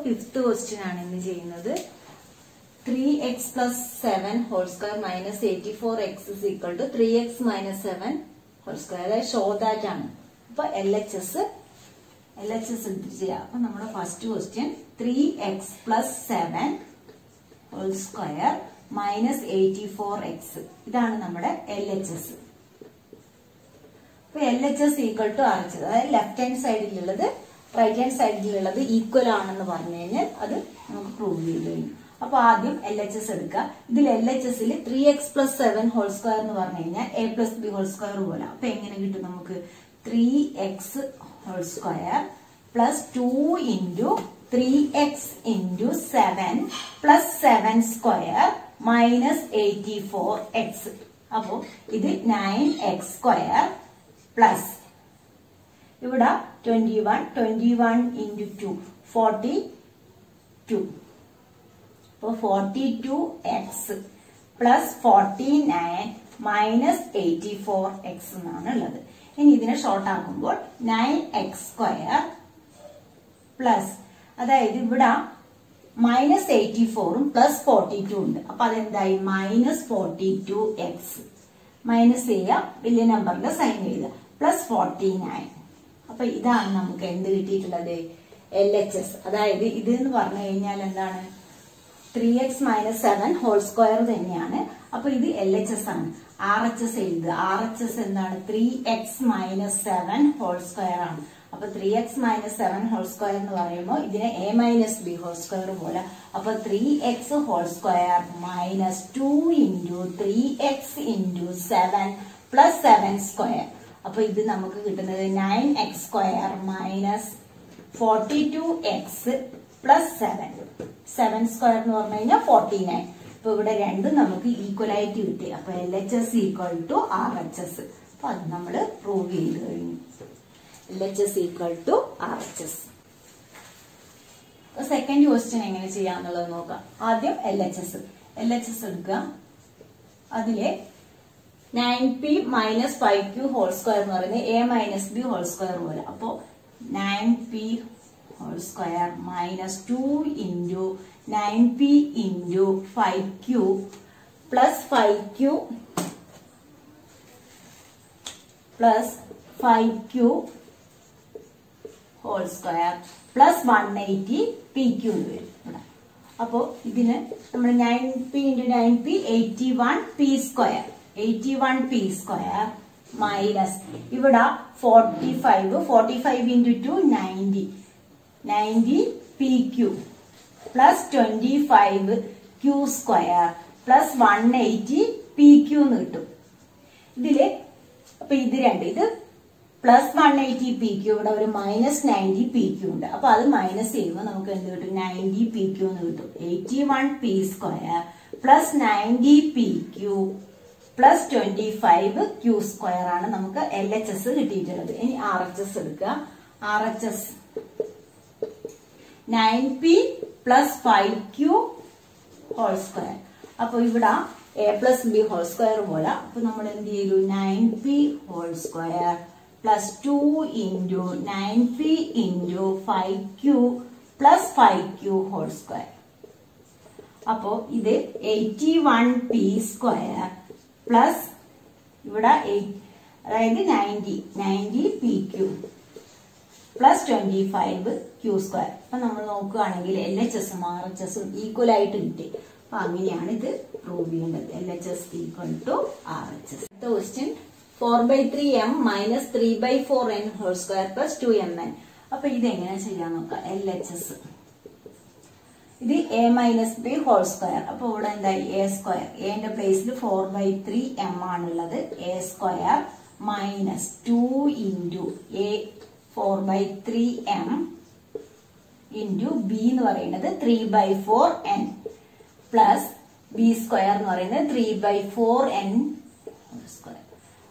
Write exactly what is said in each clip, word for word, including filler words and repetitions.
fifth question is three x plus seven whole square minus eighty-four x is equal to three x minus seven whole square. That is show that. Now L H S. L H S. Now first question. three x plus seven whole square minus eighty-four x. That is our L H S. L H S equal to R H S. That is left hand side. Right hand side is equal to that is proved. So, L H S. This is L H S. three x plus seven whole square A plus B whole square. So, three x whole square plus two into three x into seven plus seven square minus eighty-four x. So, this is nine x square plus twenty-one, twenty-one into two, forty-two. So forty-two x plus forty-nine minus eighty-four x. And this is short. nine x square plus. That is minus eighty-four plus forty-two. So minus forty-two x. Minus a billion number sign plus forty-nine. So this is L H S. That is this is three x minus seven whole square then yana. Appo this L H S aanu. R H S edu. R H S endana three x minus seven whole square aanu. Appo three x minus seven whole square ennu parayumbol idine a minus b whole square pole. Appo three x whole square minus two into three x into seven plus seven square. Appo idu namakku kittunnathu nine x square minus forty-two x plus seven. seven square is forty-nine. So, we have equality. So, L H S equal to R H S. So, we will prove L H S equal to R H S. So, second question is L H S. L H S is nine p minus five q whole square A minus B whole square. So, nine p whole square minus two into nine p into five q plus five q plus five q whole square plus one hundred eighty p q. So, nine p into nine p eighty-one p square. eighty-one p square minus forty-five. forty-five into two ninety. ninety p q plus twenty-five q square plus one hundred eighty p q. This plus one hundred eighty p q minus ninety p q. That is minus ninety p q. eighty-one p square plus ninety p q plus twenty-five q square. L H S and R H S. R H S. nine p plus five q whole square. Now, we have a plus b whole square. Now, we nine p whole square plus two into nine p into five q plus five q whole square. Now, this is eighty-one p square plus eight, ninety, ninety p q. Plus twenty-five q square. Now, we will L H S and R H S equal to. So, we will prove L H S equal to R H S. The question four by three m minus three by four n whole square plus two m n. Now, we will L H S. This is a minus b whole square. Now, a square. A in the place four by three m. A square minus two into a four by three m into b three by four n plus b square three by four n square.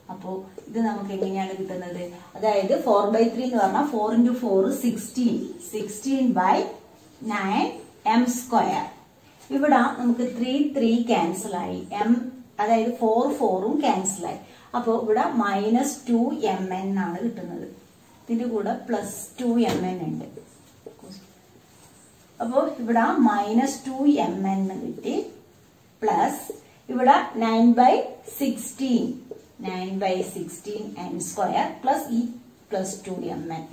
So, this is four by three four into four is sixteen. sixteen by nine m square. Here three, three cancel. M, that is four, four cancel. So, minus two m n. This is plus two m n. അപ്പോൾ ഇവിടെ minus to M N എന്ന് കിട്ടി plus ഇവിടെ nine by sixteen N square plus ഈ plus two M N.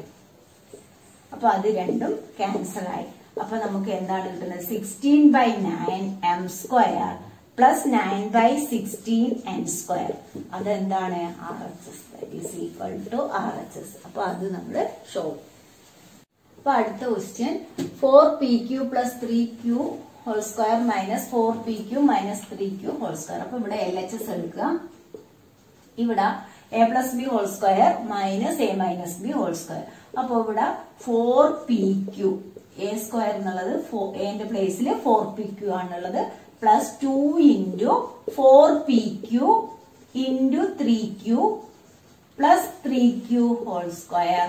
അപ്പൊ അത് രണ്ടും cancel ആയി. അപ്പൊ നമുക്ക് എന്താണ് കിട്ടുന്നത്? Sixteen by nine M square plus nine by sixteen N square. അതെന്താണ്? R H S. That is equal to R H S. അപ്പൊ അത് നമ്മള് ഷോ. അപ്പൊ അടുത്ത question four P Q plus three Q whole square minus four P Q minus three Q whole square. അപ്പൊ ഇവിടെ L H S എടുക്കുക. ഇവിടെ A plus B whole square minus A minus B whole square. അപ്പൊ ഇവിടെ four P Q A square എന്നുള്ളത് എന്റെ പ്ലേസിൽ four P Q ആണുള്ളത് plus two into four P Q into three Q plus three Q whole square.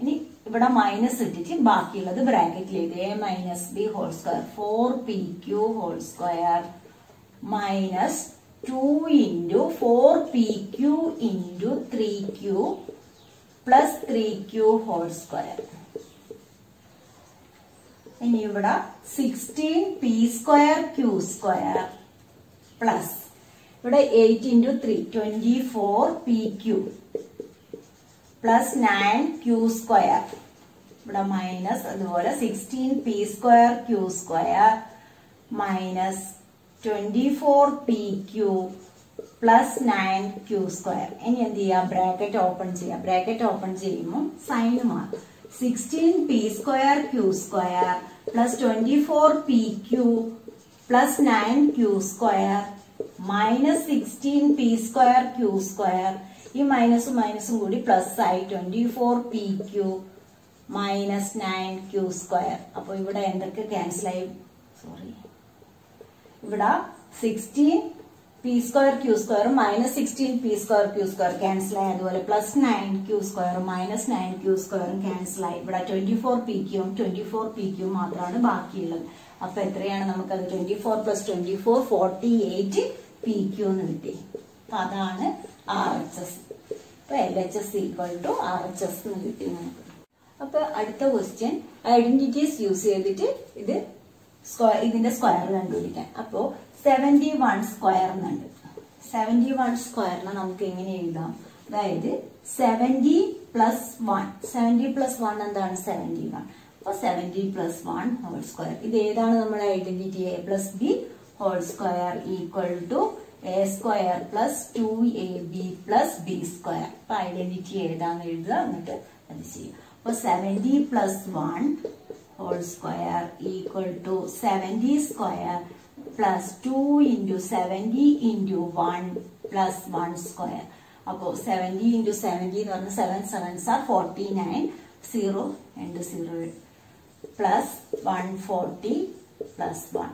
ഇനി ഇവിടെ minus ഇട്ടിട്ട് ബാക്കിയുള്ളത് ബ്രാക്കറ്റിൽ എഴുതി. A minus B whole square four P Q whole square minus two into four P Q into three Q plus three Q whole square. ഇനി ഇവിടെ sixteen P square Q square plus ഇവിടെ eight into three twenty four P Q plus nine Q square. ഇവിടെ minus അതുപോലെ sixteen P square Q square minus twenty four P Q plus nine Q square. ഇനി എന്ത് ചെയ്യാം? Bracket open ചെയ്യാം. Bracket open ചെയ്യുമ്പോൾ sign മാറും. Sixteen P square Q square plus twenty four P Q plus nine Q square minus sixteen P square Q square. ഈ മൈനസും മൈനസും കൂടി പ്ലസ് ആയി twenty four P Q minus nine Q square. അപ്പൊ ഇവിടെ എന്തൊക്കെ ക്യാൻസൽ ആയി? സോറി, ഇവിടെ sixteen P square Q square minus sixteen P square Q square cancel ആയി. അതുപോലെ plus nine Q square minus nine Q സ്ക്വയറും ക്യാൻസൽ ആയി. ഇവിടെ ട്വന്റി ഫോർ പി ക്യൂം ട്വന്റി ഫോർ പി ക്യൂ മാത്രമാണ് ബാക്കിയുള്ളത്. അപ്പൊ എത്രയാണ് നമുക്കത്? Twenty four plus twenty four forty eight P Q എന്ന് കിട്ടി. അപ്പൊ അതാണ് ആർ എച്ച് എസ്. അപ്പൊ L H S equal to R H S എന്ന് കിട്ടി നമുക്ക്. അപ്പൊ അടുത്ത ക്വസ്റ്റ്യൻ ഐഡന്റിറ്റീസ് യൂസ് ചെയ്തിട്ട് ഇത് ഇതിന്റെ സ്ക്വയർ കണ്ടുപിടിക്കാൻ. അപ്പോ സെവന്റി വൺ സ്ക്വയർ എന്നുണ്ട്. സെവന്റി വൺ സ്ക്വയറിനെ നമുക്ക് എങ്ങനെ എഴുതാം? അതായത് seventy plus one. Seventy plus one എന്താണ്? Seventy one. അപ്പൊ seventy plus one whole square. ഇത് ഏതാണ് നമ്മുടെ identity? A plus B whole square equal to A square plus two A B plus B square. അപ്പൊ ഐഡന്റിറ്റി ഏതാന്ന് എഴുതുക, എന്നിട്ട് അത് ചെയ്യുക. അപ്പൊ seventy plus one whole square equal to seventy square plus two into seventy into one plus one square. അപ്പോ seventy into seventy എന്ന് പറഞ്ഞാൽ seven sevens are forty nine, zero into zero plus one forty plus one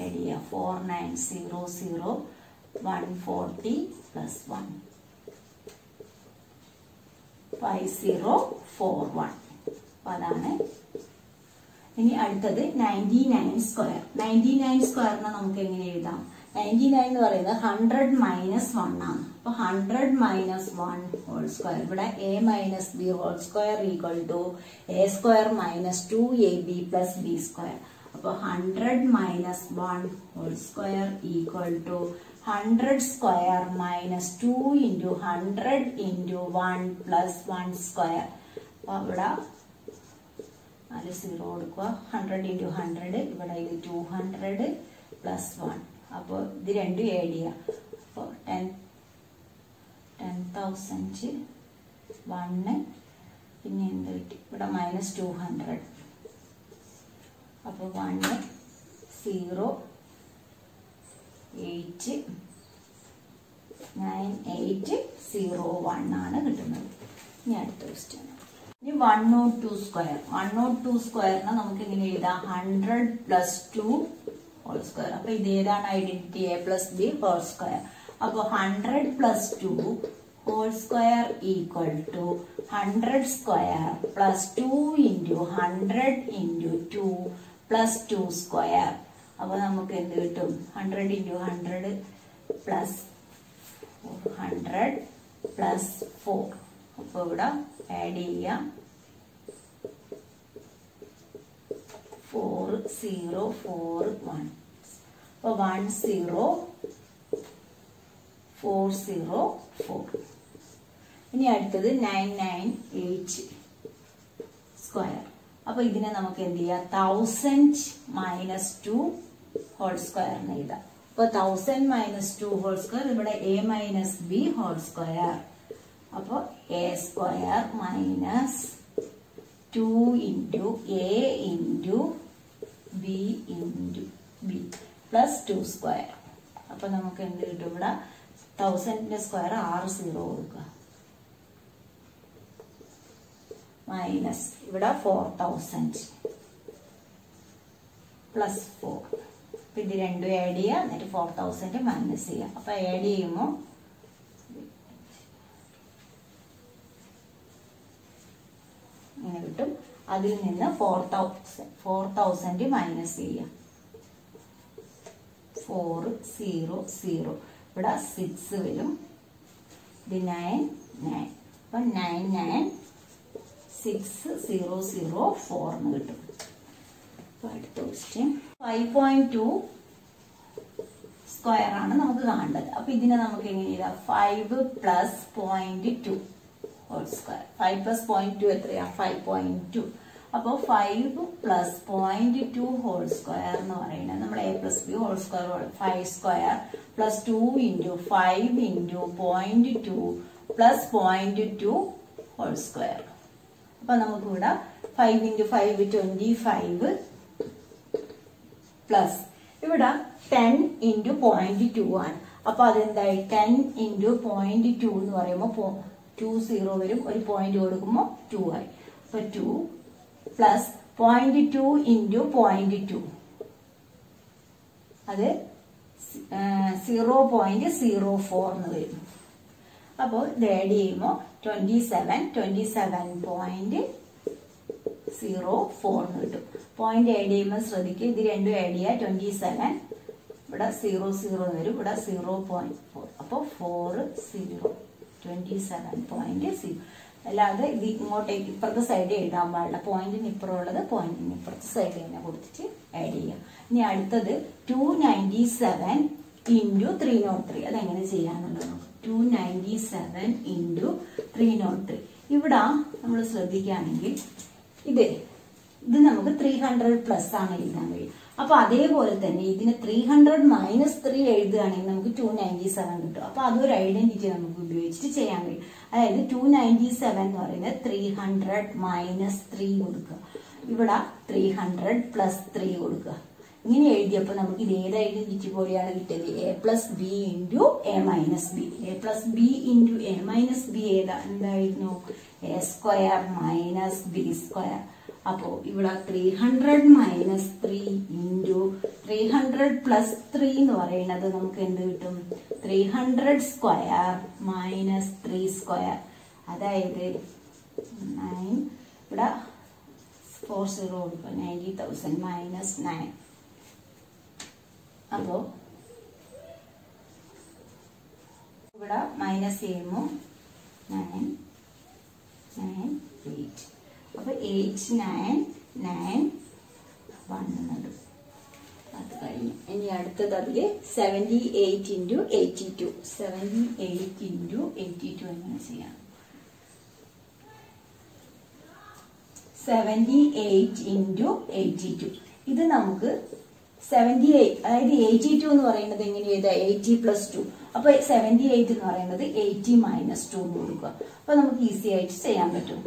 add ചെയ്യാം. Four nine zero zero one forty plus one five zero four one. അതാണ്. ഇനി അടുത്തത് ninety nine square. Ninety nine സ്ക്വയറിനെ നമുക്ക് എങ്ങനെ എഴുതാം? Ninety nine എന്ന് പറയുന്നത് ഹൺഡ്രഡ് മൈനസ് വൺ ആണ്. അപ്പൊ hundred minus one whole square. ഇവിടെ A minus B whole square equal to A square minus two A B plus B square. അപ്പൊ hundred minus one whole square equal to hundred square minus two into hundred into one plus one square. അപ്പൊ ഇവിടെ നാല് zero കൊടുക്കുക. Hundred into hundred, ഇവിടെ ഇത് two hundred plus one. അപ്പോൾ ഇത് രണ്ടും ആഡ് ചെയ്യാം. അപ്പോൾ ടെൻ ടെൻ തൗസൻഡ് വണ്ണ് പിന്നെ എന്ത് കിട്ടി? ഇവിടെ മൈനസ് ടു ഹൺഡ്രഡ്. അപ്പോൾ one zero eight nine eight zero one ആണ് കിട്ടുന്നത്. ഇനി അടുത്ത ക്വസ്റ്റ്യൻ ഇനി one nought two square. One nought two സ്ക്വയറിനെ നമുക്ക് എങ്ങനെ എഴുതാം? Hundred plus two whole square. അപ്പൊ ഇത് ഏതാണ് identity? A plus B whole square. അപ്പൊ hundred plus two whole square equal to hundred square plus two into hundred into two plus two square. അപ്പൊ നമുക്ക് എന്ത് കിട്ടും? Hundred into hundred plus hundred plus four. അപ്പൊ ഇവിടെ add ചെയ്യാം. four, zero, four, one. So one, zero, four, zero, four. Ini adutthathu nine, nine, eight square. Appo idine namakku endu cheya thousand minus two whole square nu edha. Appo thousand minus two whole square ibade a minus b whole square. Appo a square minus two into a into b into b plus two square. Appo namakku endu kittu ibada thousand ന്റെ square r zero കൊടുക്കുക. Minus ഇവിടെ four thousand plus four. അപ്പോൾ ഇത് രണ്ടും add ചെയ്യുക, എന്നിട്ട് four thousand minus ചെയ്യുക. അപ്പോൾ ആഡ് ചെയ്യുമ്പോൾ ഇങ്ങനെ കിട്ടും. അതിൽ നിന്ന് four thousand four thousand minus ചെയ്യുക. ഫോർ സീറോ സീറോ ഇവിടെ സിക്സ് വരും. ഇത് നയൻ നയൻ. അപ്പം nine nine six zero zero four nu kittum. Appo five point two square aanu namukku kaandathu. Appo idine namukku engane ida five plus zero point two whole square. five plus zero point two etraya five point two. Appo five plus zero point two whole square nu parayana nammala a plus b whole square five square plus two into five into zero point two plus zero point two whole square. അപ്പോൾ നമുക്ക് ഇവിടെ five into five twenty five plus ഇവിടെ ten into point two ആണ്. അപ്പോൾ അതെന്തായി ten into point to എന്ന് പറയുമ്പോൾ to zero വരും, ഒരു പോയിന്റ് കൊടുക്കുമ്പോൾ ടു ആയി. അപ്പോൾ two plus point two into point two അത് സീറോ പോയിന്റ് സീറോ ഫോർ എന്ന് വരും. അപ്പോൾ ഇത് ആഡ് ചെയ്യുമ്പോൾ twenty seven twenty seven point zero four എന്ന് കിട്ടും. പോയിന്റ് ആഡ് ചെയ്യുമ്പോൾ ശ്രദ്ധിക്കുക, ഇത് രണ്ടും ആഡ് ചെയ്യുക. ട്വന്റി സെവൻ ഇവിടെ സീറോ സീറോ വരും, ഇവിടെ സീറോ പോയിന്റ് ഫോർ. അപ്പോൾ four zero twenty seven point zero. അല്ലാതെ ഇത് ഇങ്ങോട്ടേക്ക് ഇപ്പുറത്തെ സൈഡ് എഴുതാൻ പാടില്ല. പോയിന്റിന് ഇപ്പുറം ഉള്ളത് പോയിന്റിന് ഇപ്പുറത്തെ സൈഡ് തന്നെ കൊടുത്തിട്ട് ആഡ് ചെയ്യുക. ഇനി അടുത്തത് two ninety seven into three nought three അതെങ്ങനെ ചെയ്യാനുള്ളത് നോക്കാം. Two ninety seven into three nought three ഇവിടെ നമ്മൾ ശ്രദ്ധിക്കുകയാണെങ്കിൽ ഇത് ഇത് നമുക്ക് ത്രീ ഹൺഡ്രഡ് പ്ലസ് ആണ് എഴുതാൻ കഴിയും. അപ്പൊ അതേപോലെ തന്നെ ഇതിന് ത്രീ ഹൺഡ്രഡ് മൈനസ് ത്രീ എഴുതുകയാണെങ്കിൽ നമുക്ക് ടു നയൻറ്റി സെവൻ കിട്ടും. അപ്പൊ അതൊരു ഐഡന്റിറ്റി നമുക്ക് ഉപയോഗിച്ചിട്ട് ചെയ്യാൻ കഴിയും. അതായത് ടു നയൻറ്റി സെവൻ എന്ന് പറയുന്നത് ത്രീ ഹൺഡ്രഡ് മൈനസ് ത്രീ കൊടുക്കുക, ഇവിടെ ത്രീ ഹൺഡ്രഡ് പ്ലസ് ത്രീ കൊടുക്കുക. ഇങ്ങനെ എഴുതിയപ്പോൾ നമുക്ക് ഇത് ഏത് ഐഡന്റിറ്റി പോലെയാണ് കിട്ടിയത്? A plus B into A minus B. A plus B into A minus B ഏതാ എന്തായിരുന്നു? A square minus B square. അപ്പോൾ ഇവിടെ three hundred minus three into three hundred plus three എന്ന് പറയുന്നത് നമുക്ക് എന്ത് കിട്ടും? Three hundred square minus three square. അതായത് നയൻ ഇവിടെ ഫോർ സീറോ കൊടുക്കുക, നയൻറ്റി തൗസൻഡ് മൈനസ് നയൻ. അപ്പോൾ ഇവിടെ മൈനസ് ചെയ്യുമ്പോൾ നയൻ നയൻ എയ്റ്റ്. അപ്പോൾ എയ്റ്റ് നയൻ നയൻ വൺ എന്നുണ്ട്. അത് കഴിഞ്ഞു. ഇനി അടുത്തത് അതിൽ seventy eight into eighty two seventy eight into eighty two എങ്ങനെ ചെയ്യാം? Seventy eight into eighty two ഇത് നമുക്ക് സെവൻറ്റി എയ്റ്റ് അതായത് എയ്റ്റി ടു എന്ന് പറയുന്നത് എങ്ങനെ ചെയ്താൽ എയ്റ്റി പ്ലസ് ടു. അപ്പൊ സെവൻറ്റി എയ്റ്റ് എന്ന് പറയുന്നത് എയ്റ്റി മൈനസ് ടു എന്ന് കൊടുക്കുക. അപ്പൊ നമുക്ക് ഈസി ആയിട്ട് ചെയ്യാൻ പറ്റും.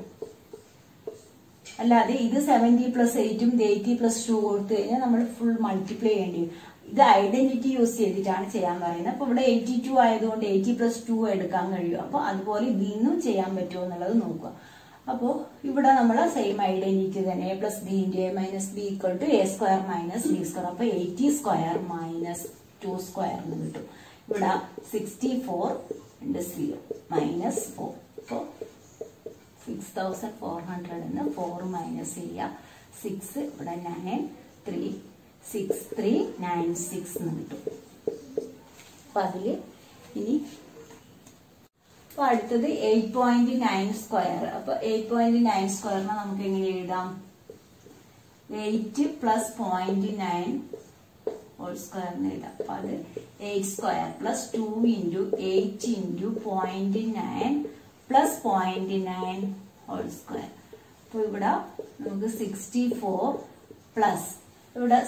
അല്ലാതെ ഇത് സെവൻറ്റി പ്ലസ് എയ്റ്റും ഇത് എയ്റ്റി പ്ലസ് ടു കൊടുത്തു കഴിഞ്ഞാൽ നമ്മൾ ഫുൾ മൾട്ടിപ്ലൈ ചെയ്യേണ്ടി വരും. ഇത് ഐഡന്റിറ്റി യൂസ് ചെയ്തിട്ടാണ് ചെയ്യാൻ പറയുന്നത്. അപ്പൊ ഇവിടെ എയ്റ്റി ടു ആയതുകൊണ്ട് എയ്റ്റി പ്ലസ് ടു എടുക്കാൻ കഴിയും. അപ്പൊ അതുപോലെ ഇതിന്നും ചെയ്യാൻ പറ്റുമോ എന്നുള്ളത് നോക്കുക. അപ്പോൾ ഇവിടെ നമ്മൾ സെയിം ഐഡന്റിറ്റി തന്നെ A plus B into A minus B equal to A square minus B square. അപ്പോൾ eighty square minus two square എന്ന് കിട്ടും. ഇവിടെ sixty four into zero minus four. അപ്പോൾ സിക്സ് തൗസൻഡ് ഫോർ ഹൺഡ്രഡിന് ഫോർ മൈനസ് ചെയ്യുക. Six ഇവിടെ nine three six three nine six എന്ന് കിട്ടും. അപ്പം അതിൽ ഇനി അപ്പൊ അടുത്തത് എയ്റ്റ് പോയിന്റ് നയൻ സ്ക്വയർ. അപ്പൊ എയ്റ്റ് പോയിന്റ് നയൻ സ്ക്വയറിനെ നമുക്ക് എങ്ങനെ എഴുതാം? eight plus zero point nine whole square eight square plus two into eight into zero point nine plus zero point nine whole square. So here sixty-four plus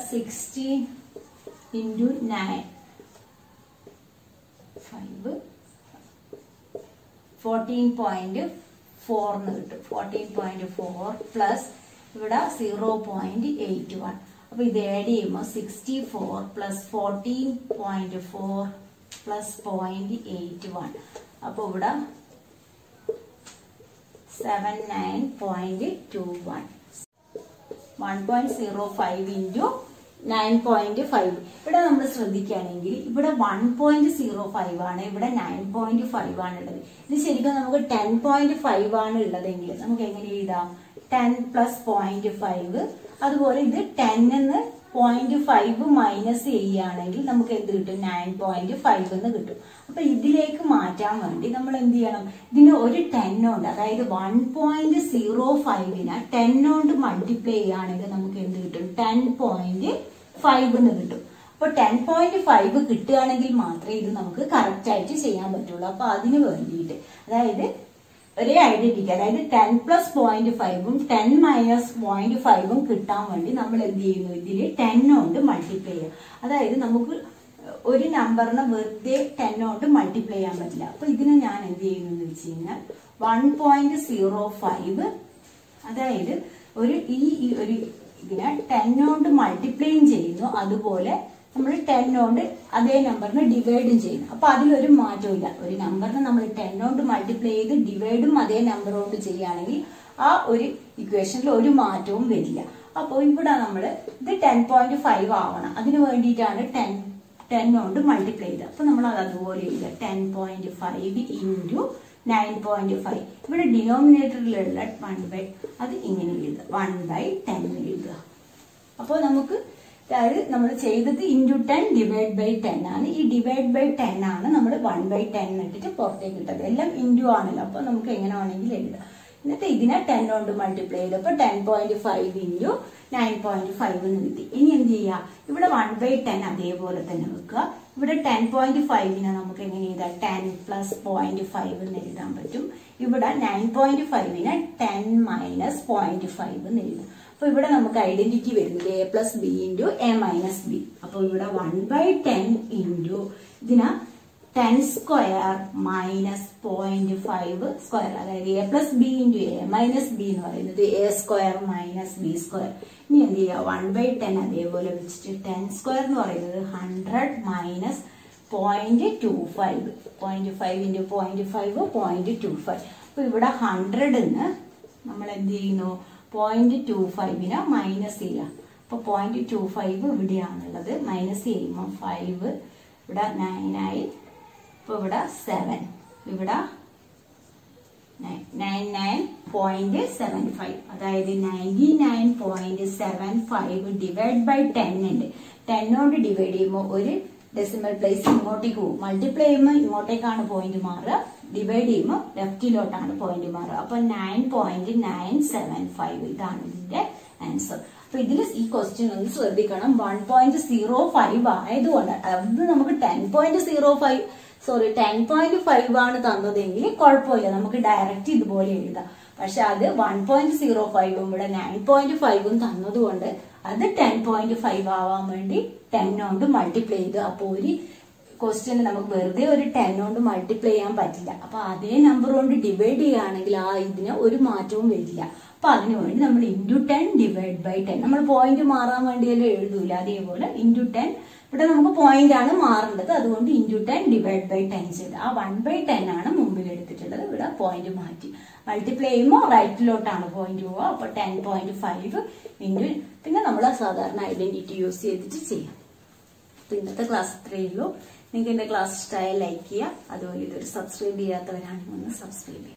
sixty into nine five fourteen point four fourteen point four plus zero point eight one. So this sixty-four plus fourteen point four plus zero point eight one. So here seventy-nine point two one. one point zero five into nine point five. Here we will study one point zero five and nine point five. This is ten point five. ten plus zero point five. That is ten and zero point five minus a. We nine point five. So, if we have ten, that is one point zero five, ten multiply ten point five. But ten point five is correct. That is ten plus zero point five, ten minus zero point five, ten multiply. That is one number birthday ten to multiply. So, this is one point zero five. That is, ten to multiply. That is, ten number divide. So, that is one number. ten to multiply, divide that number. That is equation. So, we ten point five. ten. ten to multiply that. So, we will ten point five into nine point five. Now, denominator is one by one by ten. So, we will into ten divided by ten. This divided by ten is one by ten. We will into this ten to multiply ten point five into nine point five. This one by ten. This ten point five. ten plus zero point five. This nine point five. ten minus zero point five. So, we identity A plus B into A minus B. So, one by ten into ten square minus zero point five square. A plus B into A minus B. A square minus B square. one by ten. ten square one hundred minus zero point two five. zero point five into zero point five zero point two five. So, here one hundred is zero point two five minus A. So, zero point two five is minus A. five. nine. seven. ninety-nine point seven five. That is ninety-nine point seven five divided by ten. ten divided by decimal place. Multiply by point. Divide by left point. nine point nine seven five. That is the answer. So, this is question one point zero five. ten point zero five. Sorry, ten point five ആണ് തന്നതെങ്കിൽ കുഴപ്പമില്ല നമുക്ക് direct ഇതുപോലെ എഴുതാം. പക്ഷെ അത് one point zero five ഉം ഇവിടെ nine point five ഉം തന്നതുകൊണ്ട് അത് ten point five ആവാൻ വേണ്ടി ten കൊണ്ട് മൾട്ടിപ്ലൈ ചെയ്തു. അപ്പോൾ ഒരു ക്വസ്റ്റ്യൻ നമുക്ക് വെറുതെ ഒരു ten കൊണ്ട് മൾട്ടിപ്ലൈ ചെയ്യാൻ പറ്റില്ല. അപ്പോൾ അതേ നമ്പർ കൊണ്ട് ഡിവൈഡ് ചെയ്യാണെങ്കിൽ ആ ഇതിനെ ഒരു മാറ്റവും വരില്ല. അപ്പോൾ അതിനു വേണ്ടി നമ്മൾ into ten divide by ten. നമ്മൾ പോയിന്റ് മാറാൻ വേണ്ടിയല്ലേ എഴുതൂല. അതേപോലെ into ten ഇവിടെ നമുക്ക് point ആണ് മാറുന്നത്. അതുകൊണ്ട് into ten divide by ten ചെയ്തു. ആ one by ten ആണ് മുമ്പിൽ എടുത്തിട്ടുള്ളത്. ഇവിടെ point മാറ്റി. മൾട്ടിപ്ലൈ ചെയ്യുമ്പോൾ റൈറ്റിലോട്ടാണ് point പോവുക. അപ്പോൾ ten point five into പിന്നെ നമ്മൾ സാധാരണ ഐഡന്റിറ്റി യൂസ് ചെയ്തിട്ട് ചെയ്യാം. അപ്പോൾ ഇന്നത്തെ ക്ലാസ് ഇത്രയേ ഉള്ളൂ. നിങ്ങൾക്ക് എൻ്റെ ക്ലാസ് ഇഷ്ടമായ ലൈക്ക് ചെയ്യുക. അതുപോലെ ഇതൊരു സബ്സ്ക്രൈബ് ചെയ്യാത്തവരാണെങ്കിൽ ഒന്ന് സബ്സ്ക്രൈബ് ചെയ്യുക.